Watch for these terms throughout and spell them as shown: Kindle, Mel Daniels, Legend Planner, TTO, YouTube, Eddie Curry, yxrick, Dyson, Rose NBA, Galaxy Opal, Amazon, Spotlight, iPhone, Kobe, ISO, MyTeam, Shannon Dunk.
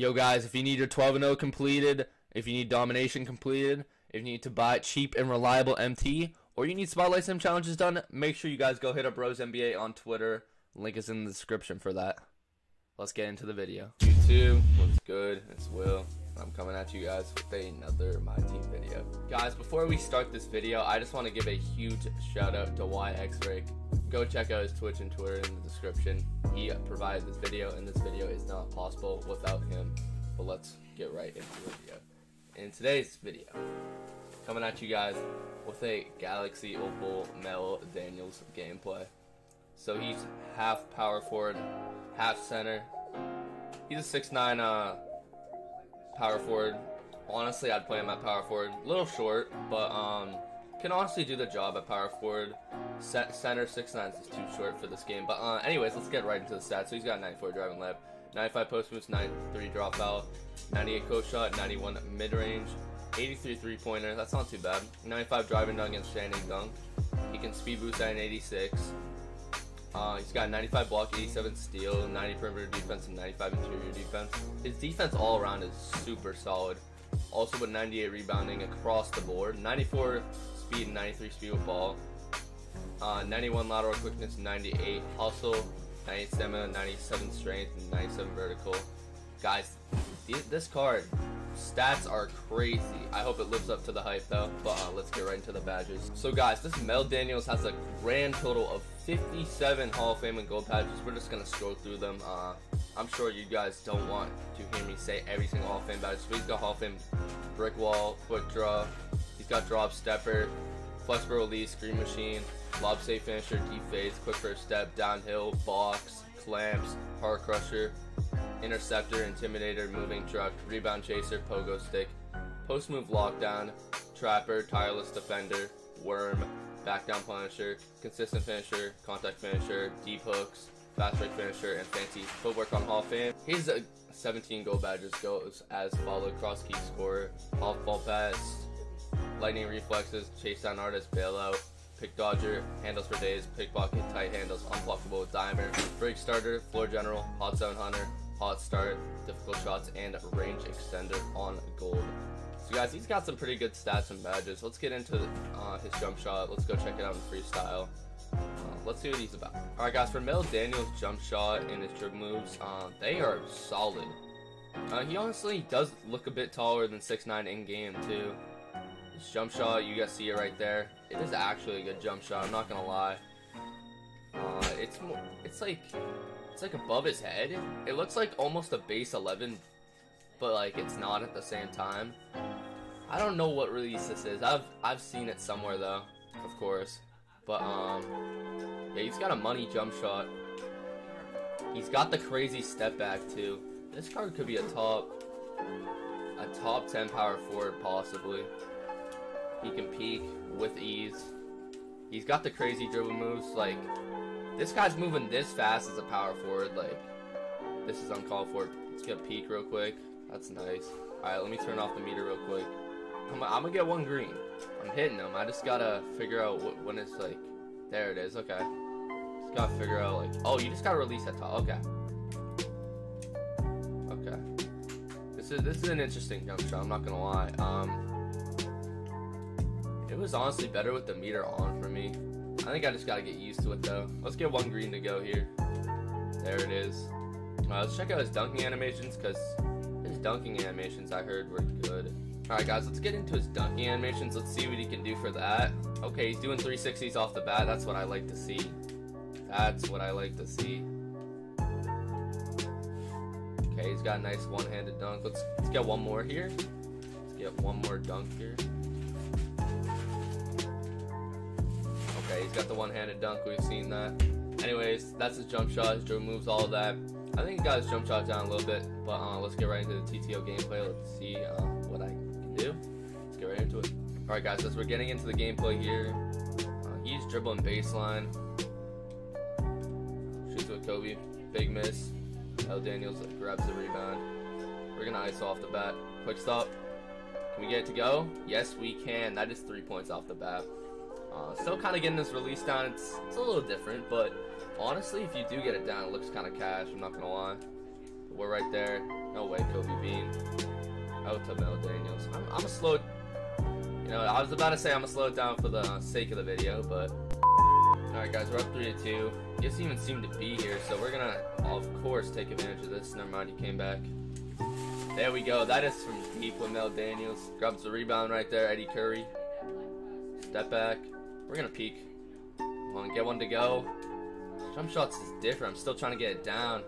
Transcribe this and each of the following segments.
yo guys, if you need your 12-0 completed, if you need domination completed, if you need to buy cheap and reliable MT, or you need Spotlight Sim challenges done, make sure you guys go hit up Rose NBA on Twitter. Link is in the description for that. Let's get into the video. YouTube, what's good? It's Will. I'm coming at you guys with another My Team video. Guys, before we start this video, I just want to give a huge shout out to yxrick. Go check out his Twitch and Twitter in the description. He provided this video, and this video is not possible without him. But let's get right into the video. In today's video, coming at you guys with a Galaxy Opal Mel Daniels gameplay. So he's half power forward, half center. He's a 6'9 power forward. Honestly, I'd play him at power forward. A little short, but can honestly do the job at power forward. Center 6'9 is too short for this game. But anyways, let's get right into the stats. So he's got 94 driving left, 95 post moves, 93 drop out, 98 coast shot, 91 mid range, 83 3 pointer. That's not too bad. 95 driving dunk against Shannon Dunk. He can speed boost at an 86. He's got 95 block, 87 steal, 90 perimeter defense, and 95 interior defense. His defense all around is super solid. Also with 98 rebounding across the board, 94 speed and 93 speed with ball, 91 lateral quickness, 98 hustle, 98 stamina, 97 strength, and 97 vertical. Guys, this card, stats are crazy. I hope it lives up to the hype though, but let's get right into the Badgers. So guys, this Mel Daniels has a grand total of 57 Hall of Fame and gold badges. We're just gonna scroll through them. I'm sure you guys don't want to hear me say every single Hall of Fame badge. So he's got Hall of Fame brick wall, quick draw, he's got drop stepper, flexible release, screen machine, lob safe finisher, deep fades, quick first step, downhill, box, clamps, hard crusher, interceptor, intimidator, moving truck, rebound chaser, pogo stick, post move lockdown, trapper, tireless defender, worm, back down punisher, consistent finisher, contact finisher, deep hooks, fast break finisher, and fancy footwork on Hall of Fame. His 17 gold badges goes as follow: cross key scorer, off ball pass, lightning reflexes, chase down artist, bailout, pick dodger, handles for days, pickpocket, tight handles, unblockable, dimer, break starter, floor general, hot zone hunter, hot start, difficult shots, and range extender on gold. So guys, he's got some pretty good stats and badges. Let's get into his jump shot. Let's go check it out in freestyle. Let's see what he's about. Alright guys, for Mel Daniels' jump shot and his dribble moves, they are solid. He honestly does look a bit taller than 6'9 in game too. His jump shot, you guys see it right there. It is actually a good jump shot, I'm not gonna lie. It's like above his head. It looks like almost a base 11, but like it's not at the same time. I don't know what release this is. I've seen it somewhere though, of course. But yeah, he's got a money jump shot. He's got the crazy step back too. This card could be a top 10 power forward possibly. He can peek with ease. He's got the crazy dribble moves. Like, this guy's moving this fast as a power forward. Like, this is uncalled for. Let's get a peek real quick. That's nice. Alright, let me turn off the meter real quick. I'm gonna get one green. I'm hitting him. I just gotta figure out when it's like... There it is. Okay. Just gotta figure out like... Oh, you just gotta release that top. Okay. Okay. This is an interesting jump shot. I'm not gonna lie. It was honestly better with the meter on for me. I think I just gotta get used to it though. Let's get one green to go here. There it is. Let's check out his dunking animations, because his dunking animations I heard were good. Alright guys, let's get into his dunking animations. Let's see what he can do for that. Okay, he's doing 360s off the bat. That's what I like to see. That's what I like to see. Okay, he's got a nice one-handed dunk. Let's get one more here. Let's get one more dunk here. Okay, he's got the one-handed dunk. We've seen that. Anyways, that's his jump shot, his dribble moves, all of that. I think he got his jump shot down a little bit, but let's get right into the TTO gameplay. Let's see what I can do. Let's get right into it. Alright guys, as we're getting into the gameplay here, he's dribbling baseline. Shoots with Kobe. Big miss. Mel Daniels grabs the rebound. We're going to ISO off the bat. Quick stop. Can we get it to go? Yes, we can. That is 3 points off the bat. Still kind of getting this release down. It's a little different, but honestly, if you do get it down, it looks kind of cash. I'm not going to lie. But we're right there. No way, Kobe Out to Mel Daniels. I'm a slow... You know, I was about to say I'm going to slow it down for the sake of the video, but... Alright guys, we're up 3-2. He doesn't even seem to be here, so we're going to, of course, take advantage of this. Never mind, he came back. There we go. That is from deep with Mel Daniels. Grabs the rebound right there, Eddie Curry. Step back. We're going to peek. Come on, get one to go. Jump shots is different. I'm still trying to get it down.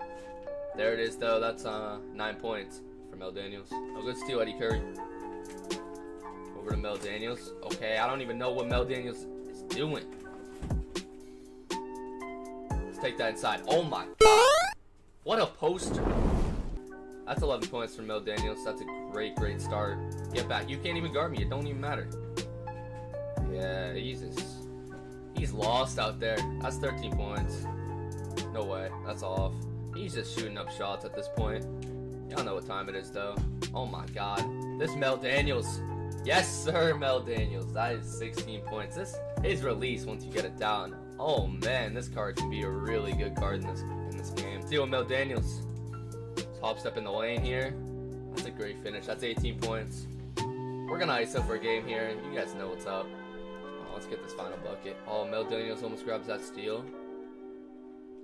There it is, though. That's 9 points for Mel Daniels. Oh, good steal, Eddie Curry. Over to Mel Daniels. Okay, I don't even know what Mel Daniels is doing. Let's take that inside. Oh, my God. What a poster. That's 11 points for Mel Daniels. That's a great, great start. Get back. You can't even guard me. It don't even matter. Yeah, Jesus. He's lost out there. That's 13 points. No way. That's off. He's just shooting up shots at this point. Y'all know what time it is, though. Oh, my God. This Mel Daniels. Yes, sir, Mel Daniels. That is 16 points. This is release once you get it down. Oh, man. This card can be a really good card in this game. See what Mel Daniels. Top step in the lane here. That's a great finish. That's 18 points. We're going to ISO for a game here. And you guys know what's up. Oh, let's get this final bucket. Oh, Mel Daniels almost grabs that steal.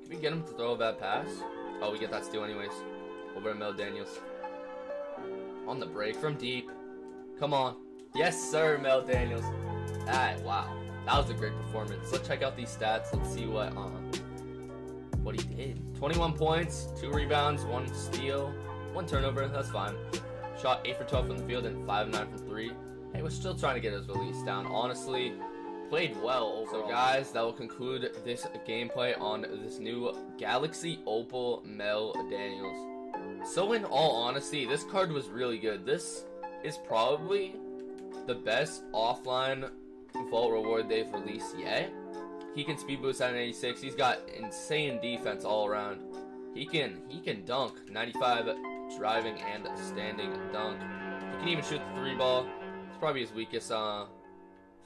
Can we get him to throw a bad pass? Oh, we get that steal anyways. Over to Mel Daniels. On the break from deep. Come on. Yes, sir, Mel Daniels. Alright, wow. That was a great performance. Let's check out these stats. Let's see what he did. 21 points, 2 rebounds, 1 steal, 1 turnover. That's fine. Shot 8 for 12 from the field and 5-9 from 3. Hey, we're still trying to get his release down. Honestly, played well overall. So guys, that will conclude this gameplay on this new Galaxy Opal Mel Daniels. So in all honesty, this card was really good. This is probably the best offline vault reward they've released yet. He can speed boost at an 86. He's got insane defense all around. He can dunk. 95 driving and standing dunk. He can even shoot the 3-ball. It's probably his weakest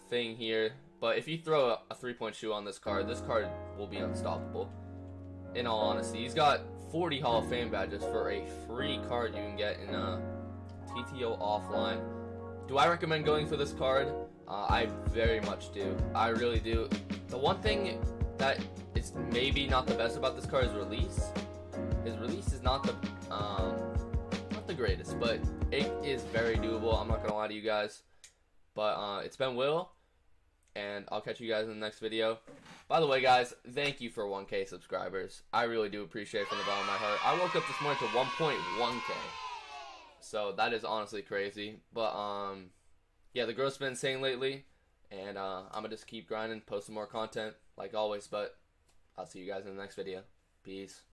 thing here. But if you throw a 3-point shoot on this card will be unstoppable. In all honesty, he's got 40 Hall of Fame badges for a free card you can get in TTO offline. Do I recommend going for this card? I very much do. I really do. The one thing that is maybe not the best about this card is release. His release is not the not the greatest, but it is very doable. I'm not gonna lie to you guys. But it's been Will, and I'll catch you guys in the next video. By the way, guys, thank you for 1K subscribers. I really do appreciate it from the bottom of my heart. I woke up this morning to 1.1K, so that is honestly crazy. But yeah, the growth's been insane lately. And I'm going to just keep grinding, post some more content, like always, but I'll see you guys in the next video. Peace.